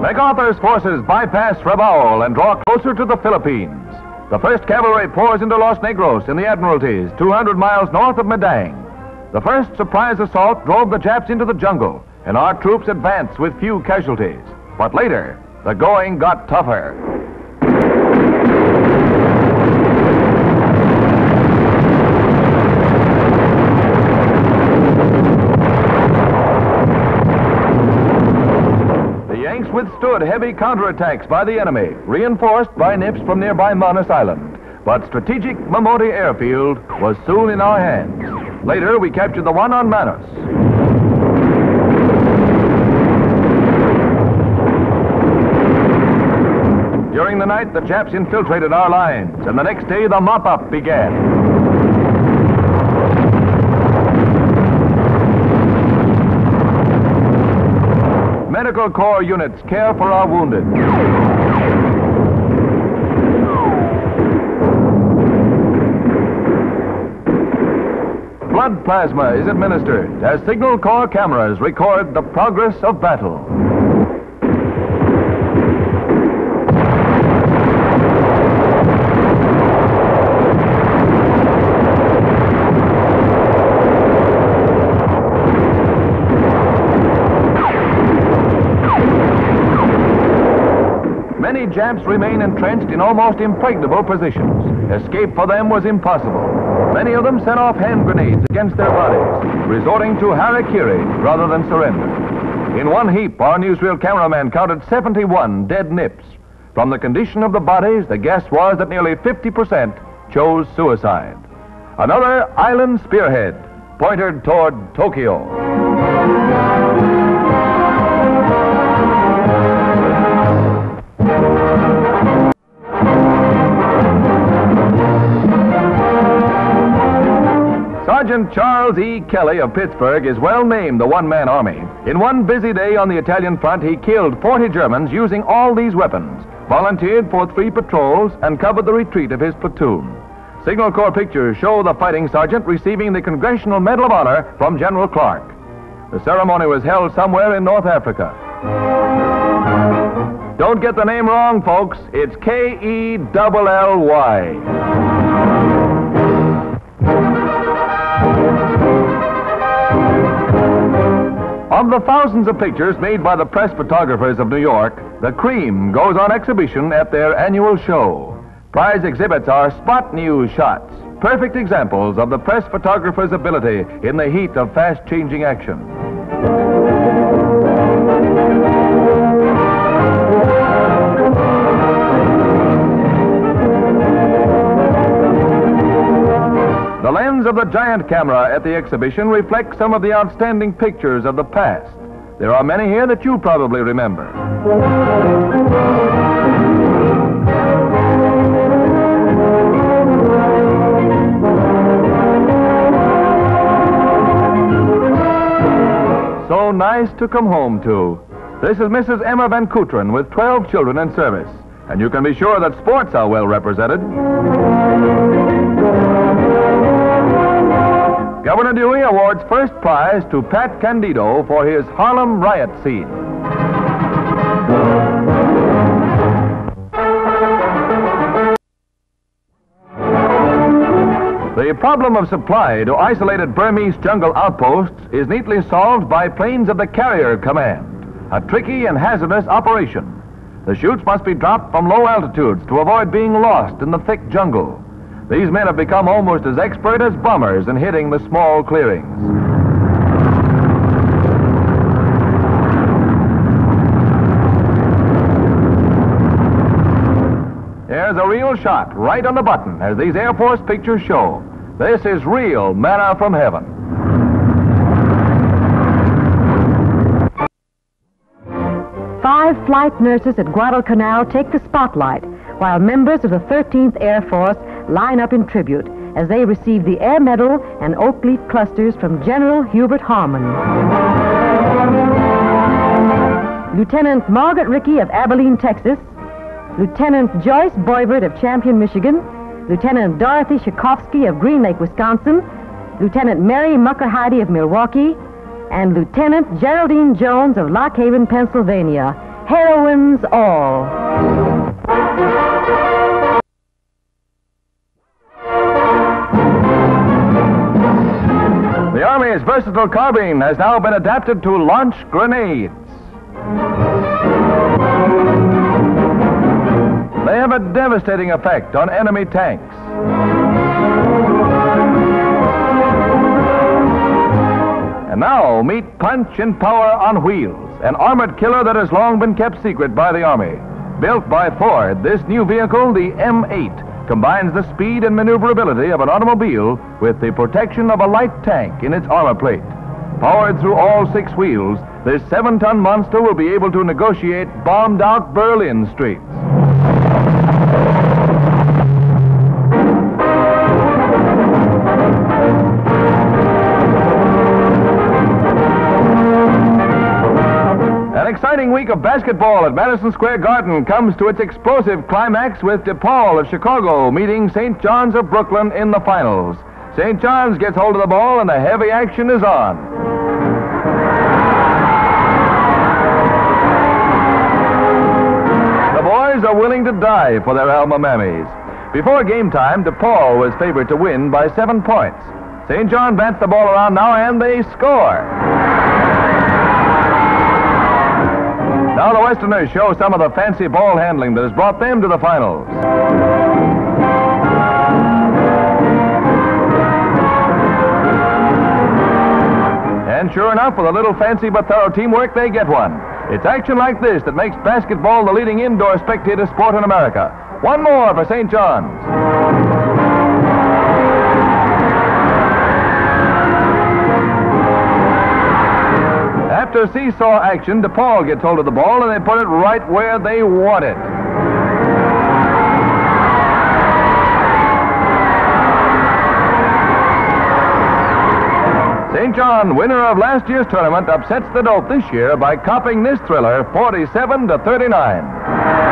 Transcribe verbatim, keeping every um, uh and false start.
MacArthur's forces bypass Rabaul and draw closer to the Philippines. The first Cavalry pours into Los Negros in the Admiralties, two hundred miles north of Medang. The first surprise assault drove the Japs into the jungle, and our troops advanced with few casualties. But later, the going got tougher. Withstood heavy counterattacks by the enemy, reinforced by nips from nearby Manus Island. But strategic Momote airfield was soon in our hands. Later, we captured the one on Manus. During the night, the Japs infiltrated our lines, and the next day, the mop-up began. Medical Corps units care for our wounded. Blood plasma is administered as Signal Corps cameras record the progress of battle. Japs remain entrenched in almost impregnable positions. Escape for them was impossible. Many of them sent off hand grenades against their bodies, resorting to harakiri rather than surrender. In one heap, our newsreel cameraman counted seventy-one dead N I Ps. From the condition of the bodies, the guess was that nearly fifty percent chose suicide. Another island spearhead pointed toward Tokyo. Sergeant Charles E. Kelly of Pittsburgh is well named the one-man army. In one busy day on the Italian front, he killed forty Germans using all these weapons, volunteered for three patrols, and covered the retreat of his platoon. Signal Corps pictures show the fighting sergeant receiving the Congressional Medal of Honor from General Clark. The ceremony was held somewhere in North Africa. Don't get the name wrong, folks. It's K E L L Y. Of the thousands of pictures made by the press photographers of New York, the cream goes on exhibition at their annual show. Prize exhibits are spot news shots, perfect examples of the press photographer's ability in the heat of fast-changing action. The lens of the giant camera at the exhibition reflects some of the outstanding pictures of the past. There are many here that you probably remember. So nice to come home to. This is Missus Emma Van Kooten with twelve children in service. And you can be sure that sports are well represented. Governor Dewey awards first prize to Pat Candido for his Harlem riot scene. The problem of supply to isolated Burmese jungle outposts is neatly solved by planes of the Carrier Command, a tricky and hazardous operation. The chutes must be dropped from low altitudes to avoid being lost in the thick jungle. These men have become almost as expert as bombers in hitting the small clearings. Here's a real shot right on the button, as these Air Force pictures show. This is real manna from heaven. Five flight nurses at Guadalcanal take the spotlight, while members of the thirteenth Air Force line up in tribute, as they received the Air Medal and Oak Leaf Clusters from General Hubert Harmon. Lieutenant Margaret Rickey of Abilene, Texas, Lieutenant Joyce Boyvert of Champion, Michigan, Lieutenant Dorothy Schakowsky of Green Lake, Wisconsin, Lieutenant Mary Muckerheide of Milwaukee, and Lieutenant Geraldine Jones of Lock Haven, Pennsylvania. Heroines all. The Army's versatile carbine has now been adapted to launch grenades. They have a devastating effect on enemy tanks. And now, meet Punch in Power on Wheels, an armored killer that has long been kept secret by the Army. Built by Ford, this new vehicle, the M eight, combines the speed and maneuverability of an automobile with the protection of a light tank in its armor plate. Powered through all six wheels, this seven-ton monster will be able to negotiate bombed-out Berlin streets. Week of basketball at Madison Square Garden comes to its explosive climax with DePaul of Chicago meeting Saint John's of Brooklyn in the finals. Saint John's gets hold of the ball and the heavy action is on. The boys are willing to die for their alma mammies. Before game time, DePaul was favored to win by seven points. Saint John bats the ball around now and they score. Now the Westerners show some of the fancy ball handling that has brought them to the finals. And sure enough, with a little fancy but thorough teamwork, they get one. It's action like this that makes basketball the leading indoor spectator sport in America. One more for Saint John's. After seesaw action, DePaul gets hold of the ball and they put it right where they want it. Saint John, winner of last year's tournament, upsets the dope this year by copping this thriller forty-seven to thirty-nine.